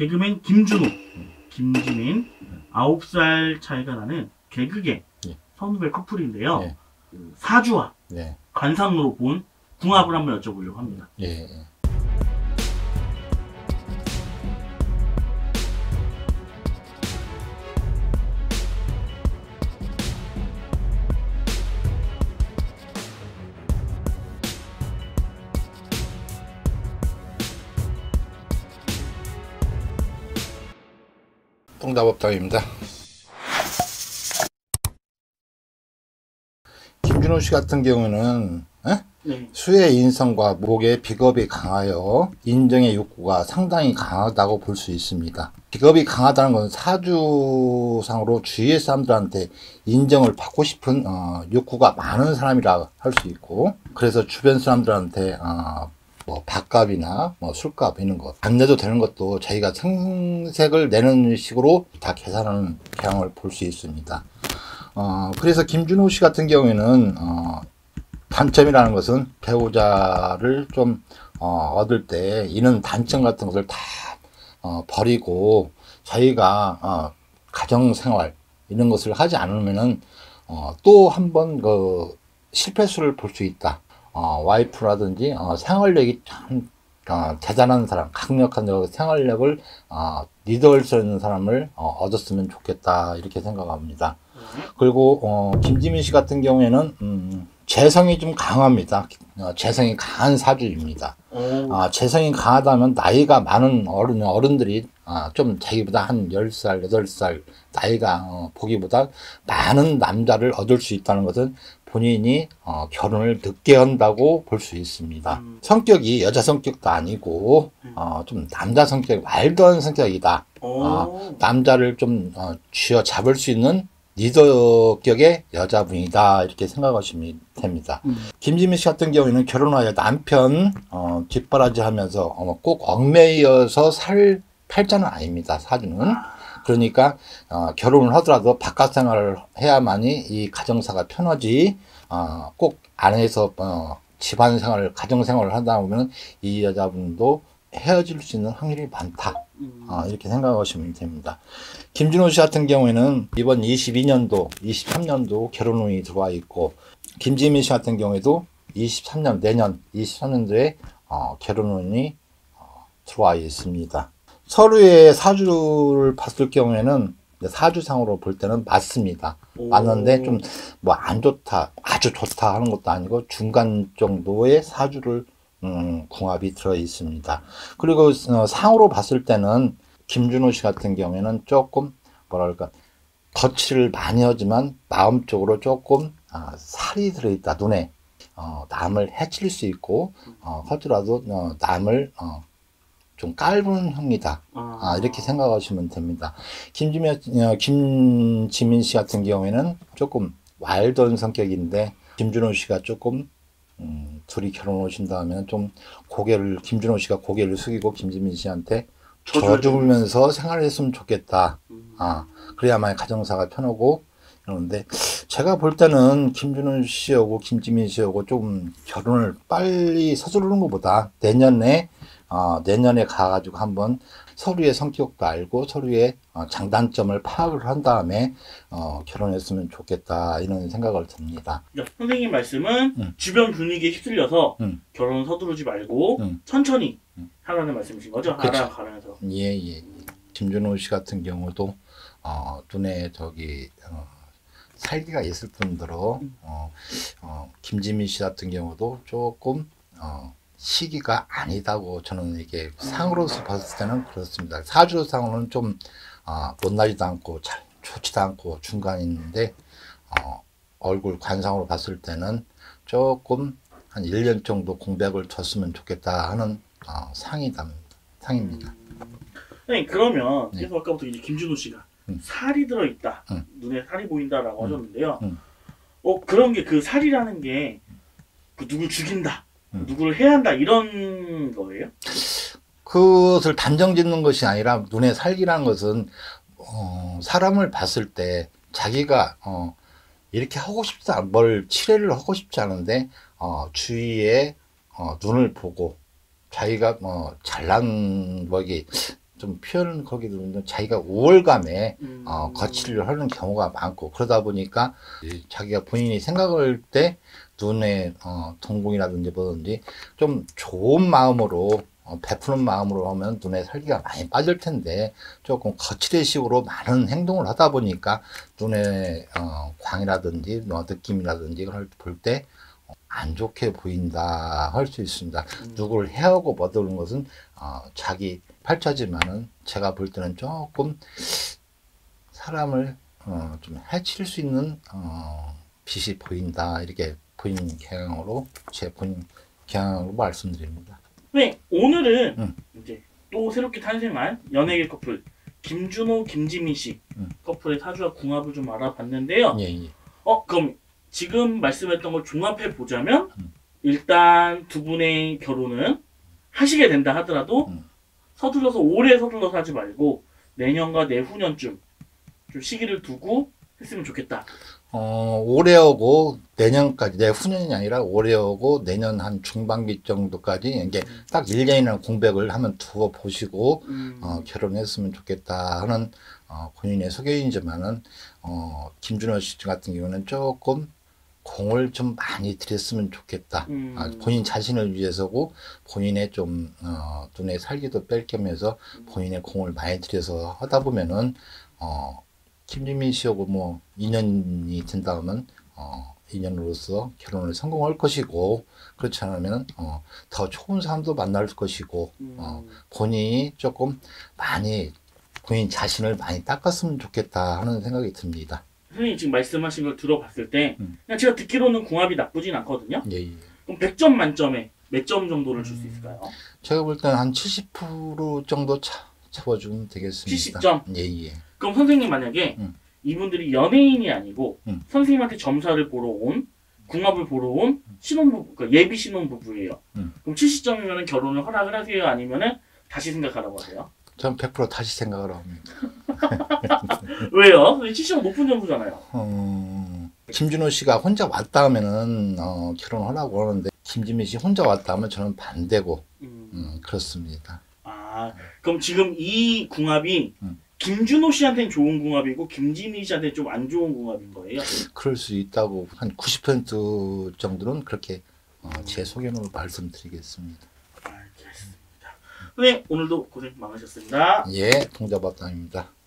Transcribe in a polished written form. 개그맨 김준호, 김지민, 9살 차이가 나는 개그계 선후배 커플인데요. 사주와 관상으로 본 궁합을 한번 여쭤보려고 합니다. 동자법당입니다. 김준호 씨 같은 경우는 수의 인성과 목의 비겁이 강하여 인정의 욕구가 상당히 강하다고 볼 수 있습니다. 비겁이 강하다는 건 사주상으로 주위의 사람들한테 인정을 받고 싶은 욕구가 많은 사람이라 할 수 있고, 그래서 주변 사람들한테 밥값이나 술값 이런 것, 안 내도 되는 것도 자기가 생색을 내는 식으로 다 계산하는 경향을 볼 수 있습니다. 그래서 김준호 씨 같은 경우에는 단점이라는 것은 배우자를 좀 얻을 때 이런 단점 같은 것을 다 버리고 자기가 가정생활 이런 것을 하지 않으면은 또 한 번 그 실패수를 볼 수 있다. 와이프라든지 생활력이 참 대단한 사람, 강력한 생활력을 리더할 수 있는 사람을 얻었으면 좋겠다, 이렇게 생각합니다. 그리고 김지민 씨 같은 경우에는 재성이 좀 강합니다. 재성이 강한 사주입니다. 재성이 강하다면 나이가 많은 어른들이 좀 자기보다 한 10살, 8살 나이가 보기보다 많은 남자를 얻을 수 있다는 것은 본인이 결혼을 늦게 한다고 볼 수 있습니다. 성격이 여자 성격도 아니고 좀 남자 성격, 말도 안 성격이다. 남자를 좀 쥐어잡을 수 있는 리더격의 여자분이다, 이렇게 생각하시면 됩니다. 김지민 씨 같은 경우에는 결혼하여 남편 뒷바라지하면서 꼭 얽매여서 살 팔자는 아닙니다, 사주는. 그러니까 결혼을 하더라도 바깥 생활을 해야만이 이 가정사가 편하지, 꼭 안에서 집안 생활을, 가정생활을 하다 보면 이 여자분도 헤어질 수 있는 확률이 많다, 이렇게 생각하시면 됩니다. 김준호 씨 같은 경우에는 이번 22년도, 23년도 결혼운이 들어와 있고, 김지민 씨 같은 경우에도 23년, 내년 23년도에 결혼운이 들어와 있습니다. 서류의 사주를 봤을 경우에는 사주상으로 볼 때는 맞습니다. 맞는데 좀 뭐 안 좋다, 아주 좋다 하는 것도 아니고 중간 정도의 사주를 궁합이 들어 있습니다. 그리고 상으로 봤을 때는 김준호 씨 같은 경우에는 조금 뭐랄까 거칠을 많이 하지만 마음 쪽으로 조금 살이 들어있다, 눈에 남을 해칠 수 있고 하더라도 남을 좀 깔보는 형이다, 이렇게 생각하시면 됩니다. 김지민 씨 같은 경우에는 조금 와일드한 성격인데, 김준호 씨가 조금 둘이 결혼 오신다면 좀 김준호 씨가 고개를 숙이고 김지민 씨한테 져주면서 생활했으면 좋겠다. 그래야만 가정사가 편하고 그러는데, 제가 볼 때는 김준호 씨하고 김지민 씨하고 좀 결혼을 빨리 서두르는 것보다 내년에 가가지고 한번 서로의 성격도 알고 서로의 장단점을 파악을 한 다음에 결혼했으면 좋겠다, 이런 생각을 듭니다. 선생님 말씀은 주변 분위기에 휩쓸려서 결혼 서두르지 말고 천천히 하라는 말씀이신 거죠? 알아가면서. 예예. 김준호 씨 같은 경우도 눈에 살기가 있을 뿐더러 김지민 씨 같은 경우도 조금 시기가 아니다고 저는 이게 상으로서 봤을 때는 그렇습니다. 사주상으로는 좀 못나지도 않고 잘 좋지도 않고 중간인데, 얼굴 관상으로 봤을 때는 조금 한 1년 정도 공백을 줬으면 좋겠다 하는 상입니다. 선생님 그러면 계속 아까부터 이제 김준호 씨가 살이 들어있다, 눈에 살이 보인다라고 하셨는데요. 그런 게 그 살이라는 게 그 누굴 죽인다, 누구를 해야 한다, 이런 거예요? 그것을 단정 짓는 것이 아니라, 눈에 살기라는 것은 사람을 봤을 때 자기가 이렇게 하고 싶지 않, 뭘 칠해를 하고 싶지 않은데 주위에 눈을 보고 자기가 잘난 좀 표현을 거기도 자기가 우월감에 거치를 하는 경우가 많고, 그러다 보니까 자기가 본인이 생각할 때 눈에 동공이라든지 뭐든지 좀 좋은 마음으로 베푸는 마음으로 하면 눈에 살기가 많이 빠질 텐데, 조금 거칠의식으로 많은 행동을 하다 보니까 눈에 광이라든지 느낌이라든지 그걸 볼 때 안 좋게 보인다 할 수 있습니다. 누구를 해하고 버드는 것은 자기 팔자지만은 제가 볼 때는 조금 사람을 좀 해칠 수 있는 빛이 보인다, 이렇게 본인 경향으로, 제 본인 경향으로 말씀드립니다. 네, 오늘은 이제 또 새롭게 탄생한 연예계 커플 김준호, 김지민 씨 커플의 사주와 궁합을 좀 알아봤는데요. 예. 그럼 지금 말씀했던 걸 종합해 보자면 일단 두 분의 결혼은 하시게 된다 하더라도 서둘러서, 올해 서둘러서 하지 말고 내년과 내후년쯤 좀 시기를 두고 했으면 좋겠다. 올해하고 내년까지, 내후년이 아니라 올해하고 내년 한 중반기 정도까지, 이게 딱 1년이나 공백을 한번 두어 보시고 결혼했으면 좋겠다 하는 본인의 소견이지만은 김준호 씨 같은 경우는 조금 공을 좀 많이 들였으면 좋겠다. 본인 자신을 위해서고, 본인의 좀 눈에 살기도 뺄 겸해서 본인의 공을 많이 들여서 하다 보면은 김지민 씨하고 뭐 2년이 된다 하면 2년으로서 결혼을 성공할 것이고, 그렇지 않으면 더 좋은 사람도 만날 것이고, 본인이 조금 많이 본인 자신을 많이 닦았으면 좋겠다 하는 생각이 듭니다. 선생님 지금 말씀하신 걸 들어봤을 때 그냥 제가 듣기로는 궁합이 나쁘진 않거든요. 예. 그럼 100점 만점에 몇 점 정도를 줄 수 있을까요? 제가 볼 때는 한 70% 정도 잡아주면 되겠습니다. 70점? 예. 그럼 선생님 만약에 이분들이 연예인이 아니고 선생님한테 점사를 보러 온, 궁합을 보러 온 신혼부부, 그러니까 예비 신혼부부예요. 그럼 70점이면 결혼을 허락을 하세요? 아니면 다시 생각하라고 하세요? 전 100% 다시 생각을 합니다. 왜요? 70점 높은 점수잖아요. 김준호 씨가 혼자 왔다 하면은 결혼하라고 하는데, 김지민 씨 혼자 왔다 하면 저는 반대고 그렇습니다. 그럼 지금 이 궁합이 김준호 씨한테는 좋은 궁합이고 김지민 씨한테는 좀 안 좋은 궁합인 거예요? 그럴 수 있다고 한 90% 정도는 그렇게 제 소견으로 말씀드리겠습니다. 알겠습니다. 네, 오늘도 고생 많으셨습니다. 예, 동자법당입니다.